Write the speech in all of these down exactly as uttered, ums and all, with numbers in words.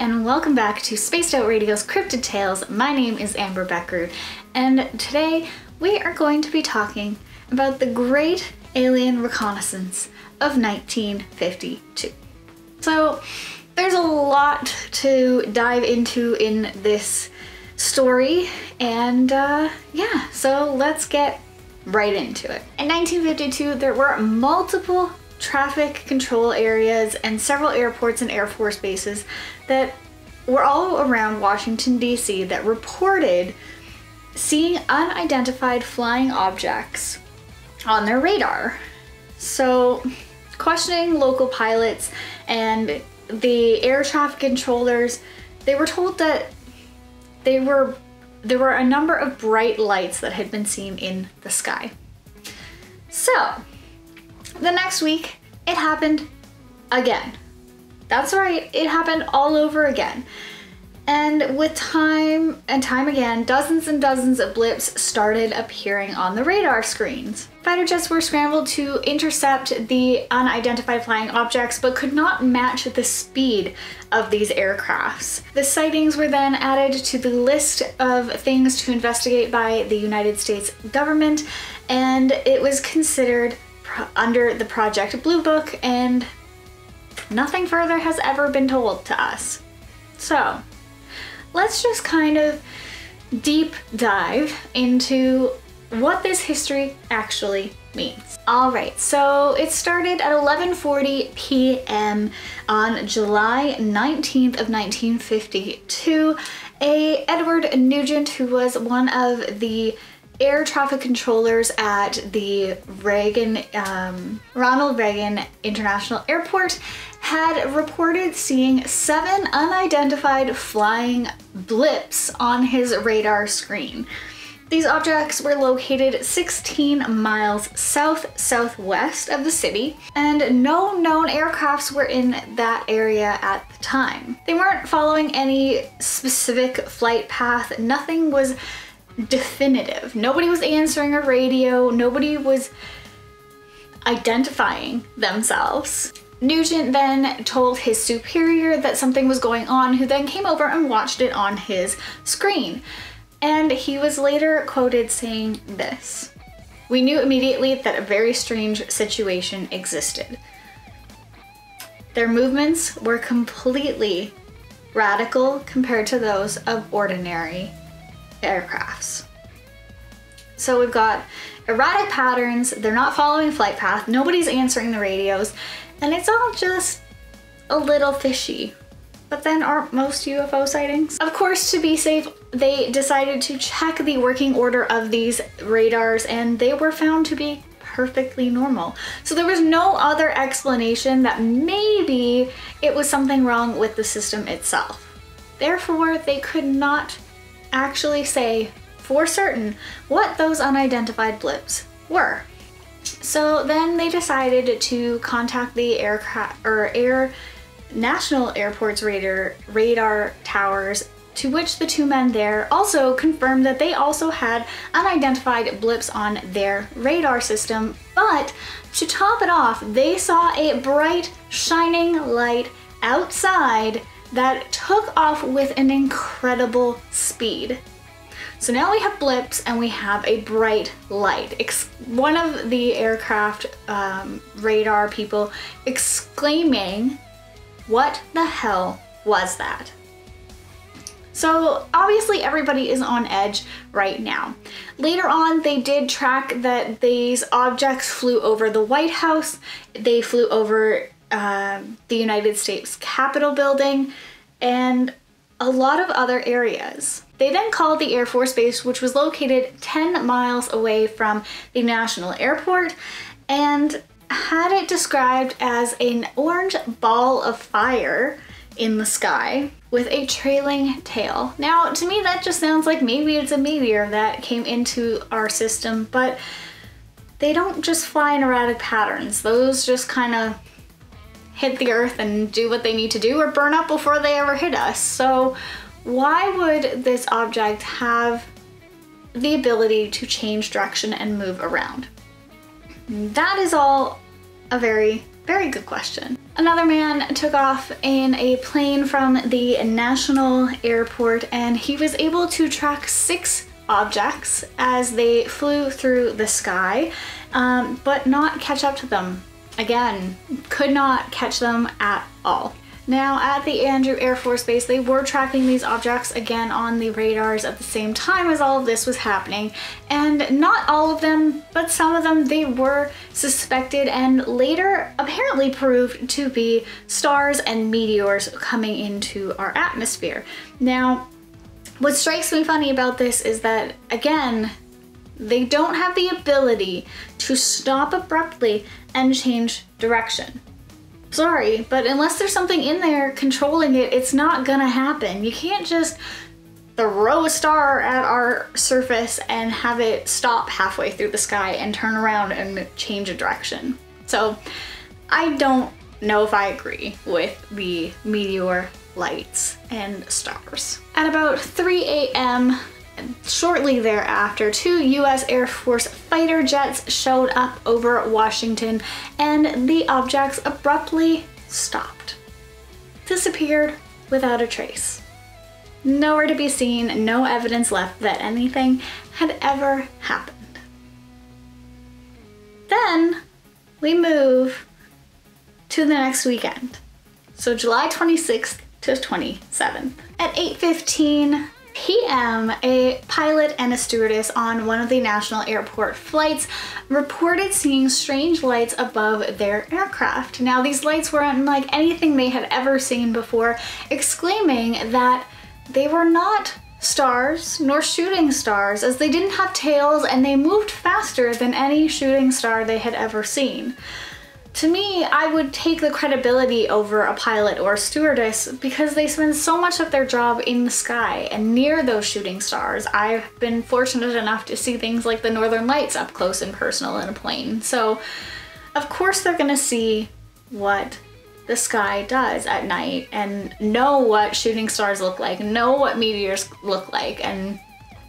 and welcome back to Spaced Out Radio's Cryptid Tales. My name is Amber Becker, and today we are going to be talking about the Great Alien Reconnaissance of nineteen fifty-two. So there's a lot to dive into in this story, and uh, yeah, so let's get right into it. In nineteen fifty-two, there were multiple traffic control areas and several airports and Air Force bases that were all around Washington, D C that reported seeing unidentified flying objects on their radar. So questioning local pilots and the air traffic controllers, they were told that they were there were a number of bright lights that had been seen in the sky. So the next week, it happened again. That's right, it happened all over again. And with time and time again, dozens and dozens of blips started appearing on the radar screens. Fighter jets were scrambled to intercept the unidentified flying objects, but could not match the speed of these aircrafts. The sightings were then added to the list of things to investigate by the United States government, and it was considered under the Project Blue Book, and nothing further has ever been told to us. So let's just kind of deep dive into what this history actually means. All right, so it started at eleven forty p m on July nineteenth of nineteen fifty-two. A Edward Nugent, who was one of the air traffic controllers at the Reagan, um, Ronald Reagan International Airport, had reported seeing seven unidentified flying blips on his radar screen. These objects were located sixteen miles south-southwest of the city, and no known aircrafts were in that area at the time. They weren't following any specific flight path. Nothing was definitive. Nobody was answering a radio. Nobody was identifying themselves. Nugent then told his superior that something was going on, who then came over and watched it on his screen. And he was later quoted saying this: "We knew immediately that a very strange situation existed. Their movements were completely radical compared to those of ordinary aircrafts." So we've got erratic patterns, they're not following flight path, nobody's answering the radios, and it's all just a little fishy. But then aren't most U F O sightings? Of course, to be safe, they decided to check the working order of these radars, and they were found to be perfectly normal. So there was no other explanation that maybe it was something wrong with the system itself. Therefore, they could not actually say for certain what those unidentified blips were. So then they decided to contact the aircraft or Air National Airport's radar radar towers, to which the two men there also confirmed that they also had unidentified blips on their radar system. But to top it off, they saw a bright shining light outside that took off with an incredible speed. So now we have blips and we have a bright light. One of the aircraft um, radar people exclaiming, "What the hell was that?" So obviously everybody is on edge right now. Later on, they did track that these objects flew over the White House. They flew over Um, the United States Capitol building, and a lot of other areas. They then called the Air Force Base, which was located ten miles away from the National Airport, and had it described as an orange ball of fire in the sky with a trailing tail. Now, to me, that just sounds like maybe it's a meteor that came into our system, but they don't just fly in erratic patterns. Those just kind of hit the earth and do what they need to do, or burn up before they ever hit us. So why would this object have the ability to change direction and move around? That is all a very Very good question. Another man took off in a plane from the National Airport, and he was able to track six objects as they flew through the sky, um, but not catch up to them. Again, could not catch them at all. Now at the Andrew Air Force Base, they were tracking these objects again on the radars at the same time as all of this was happening. And not all of them, but some of them, they were suspected and later apparently proved to be stars and meteors coming into our atmosphere. Now, what strikes me funny about this is that, again, they don't have the ability to stop abruptly and change direction. Sorry, but unless there's something in there controlling it, it's not gonna happen. You can't just throw a star at our surface and have it stop halfway through the sky and turn around and change a direction. So I don't know if I agree with the meteor lights and stars. At about three A M, shortly thereafter, two U S Air Force fighter jets showed up over Washington, and the objects abruptly stopped. Disappeared without a trace. Nowhere to be seen, no evidence left that anything had ever happened. Then we move to the next weekend. So July twenty-sixth to twenty-seventh. At eight fifteen P M, a pilot and a stewardess on one of the National Airport flights reported seeing strange lights above their aircraft. Now, these lights were unlike anything they had ever seen before, exclaiming that they were not stars nor shooting stars, as they didn't have tails and they moved faster than any shooting star they had ever seen. To me, I would take the credibility over a pilot or a stewardess because they spend so much of their job in the sky and near those shooting stars. I've been fortunate enough to see things like the Northern Lights up close and personal in a plane. So of course they're gonna see what the sky does at night and know what shooting stars look like, know what meteors look like. And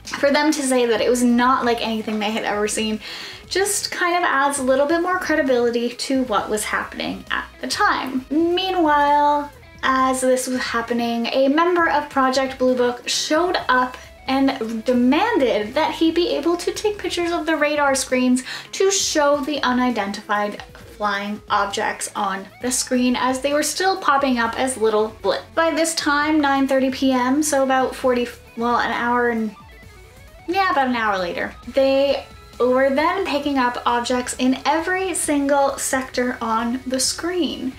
for them to say that it was not like anything they had ever seen just kind of adds a little bit more credibility to what was happening at the time. Meanwhile, as this was happening, a member of Project Blue Book showed up and demanded that he be able to take pictures of the radar screens to show the unidentified flying objects on the screen, as they were still popping up as little blips. By this time, nine thirty P M, so about forty, well, an hour and, yeah, about an hour later, they We're then picking up objects in every single sector on the screen,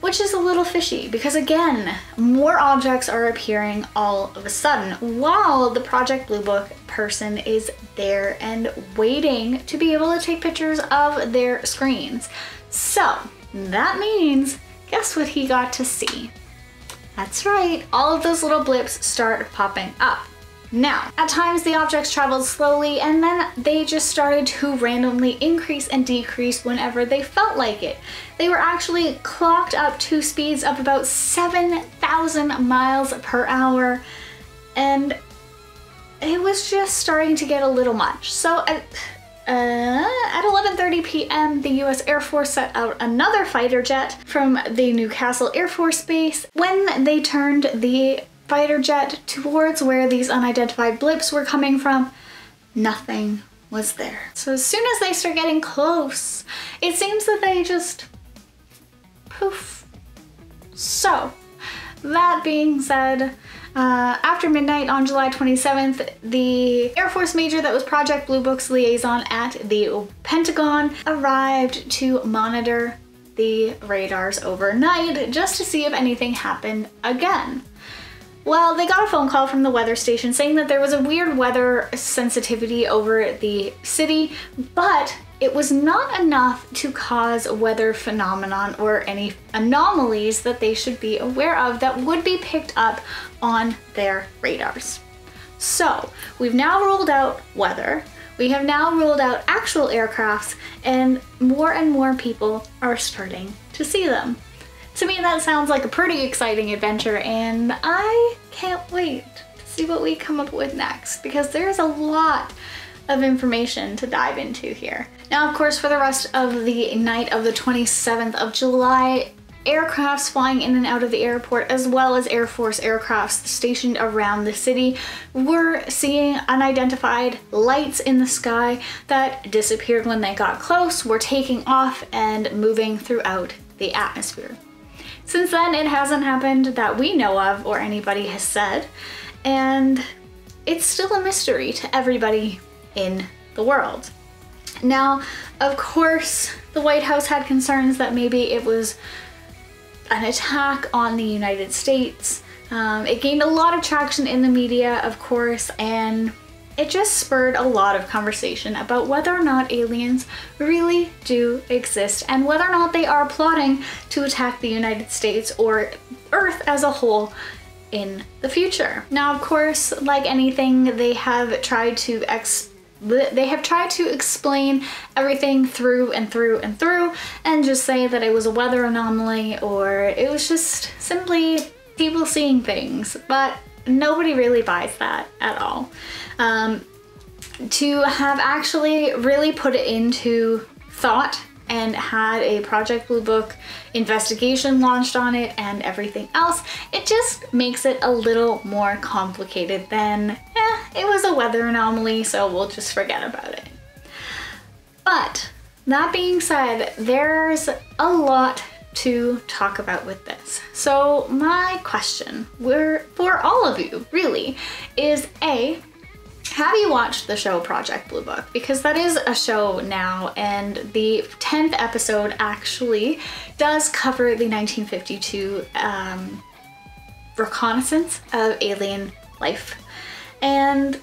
which is a little fishy because, again, more objects are appearing all of a sudden while the Project Blue Book person is there and waiting to be able to take pictures of their screens. So that means, guess what he got to see? That's right, all of those little blips start popping up. Now, at times the objects traveled slowly and then they just started to randomly increase and decrease whenever they felt like it. They were actually clocked up to speeds of about seven thousand miles per hour, and it was just starting to get a little much. So at, uh, at eleven thirty P M, the U S Air Force set out another fighter jet from the Newcastle Air Force Base. When they turned the fighter jet towards where these unidentified blips were coming from, nothing was there. So as soon as they start getting close, it seems that they just poof. So that being said, uh, after midnight on July twenty-seventh, the Air Force Major that was Project Blue Book's liaison at the Pentagon arrived to monitor the radars overnight just to see if anything happened again. Well, they got a phone call from the weather station saying that there was a weird weather sensitivity over the city, but it was not enough to cause weather phenomenon or any anomalies that they should be aware of that would be picked up on their radars. So we've now ruled out weather, we have now ruled out actual aircrafts, and more and more people are starting to see them. To me, that sounds like a pretty exciting adventure, and I can't wait to see what we come up with next because there is a lot of information to dive into here. Now, of course, for the rest of the night of the twenty-seventh of July, aircrafts flying in and out of the airport, as well as Air Force aircrafts stationed around the city, were seeing unidentified lights in the sky that disappeared when they got close, were taking off and moving throughout the atmosphere. Since then, it hasn't happened that we know of or anybody has said, and it's still a mystery to everybody in the world. Now, of course, the White House had concerns that maybe it was an attack on the United States. Um, it gained a lot of traction in the media, of course, and it just spurred a lot of conversation about whether or not aliens really do exist and whether or not they are plotting to attack the United States or Earth as a whole in the future. Now, of course, like anything, they have tried to ex they have tried to explain everything through and through and through and just say that it was a weather anomaly or it was just simply people seeing things, but nobody really buys that at all. Um, to have actually really put it into thought and had a Project Blue Book investigation launched on it and everything else, it just makes it a little more complicated than, eh, it was a weather anomaly, so we'll just forget about it. But that being said, there's a lot to talk about with this. So my question we're, for all of you really is A, have you watched the show Project Blue Book? Because that is a show now, and the tenth episode actually does cover the nineteen fifty-two um, reconnaissance of alien life. And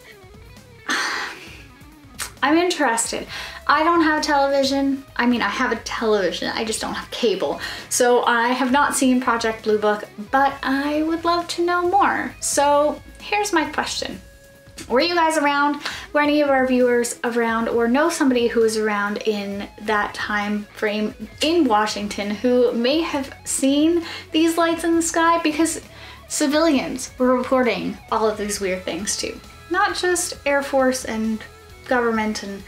I'm interested. I don't have television. I mean, I have a television, I just don't have cable. So I have not seen Project Blue Book, but I would love to know more. So here's my question. Were you guys around? Were any of our viewers around or know somebody who was around in that time frame in Washington who may have seen these lights in the sky? Because civilians were reporting all of these weird things too. Not just Air Force and government and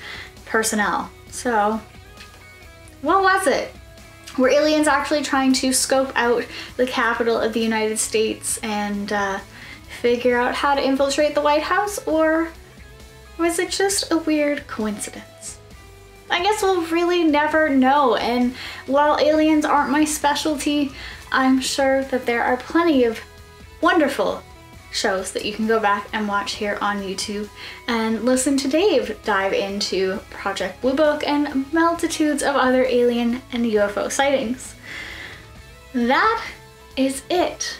personnel. So, what was it? Were aliens actually trying to scope out the capital of the United States and uh, figure out how to infiltrate the White House, or was it just a weird coincidence? I guess we'll really never know, and while aliens aren't my specialty, I'm sure that there are plenty of wonderful shows that you can go back and watch here on YouTube and listen to Dave dive into Project Blue Book and multitudes of other alien and U F O sightings. That is it.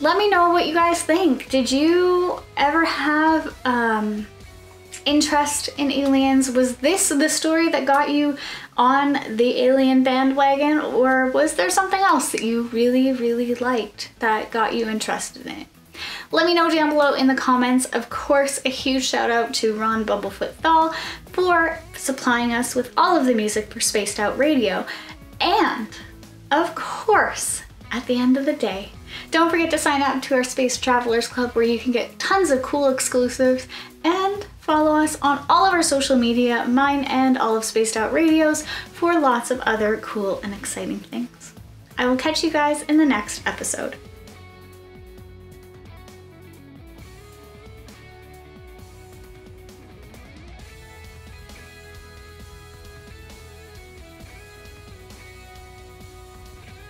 Let me know what you guys think. Did you ever have um, interest in aliens? Was this the story that got you on the alien bandwagon, or was there something else that you really, really liked that got you interested in it? Let me know down below in the comments. Of course, a huge shout out to Ron Bumblefoot Thal for supplying us with all of the music for Spaced Out Radio. And of course, at the end of the day, don't forget to sign up to our Space Travelers Club where you can get tons of cool exclusives, and follow us on all of our social media, mine and all of Spaced Out Radio's, for lots of other cool and exciting things. I will catch you guys in the next episode.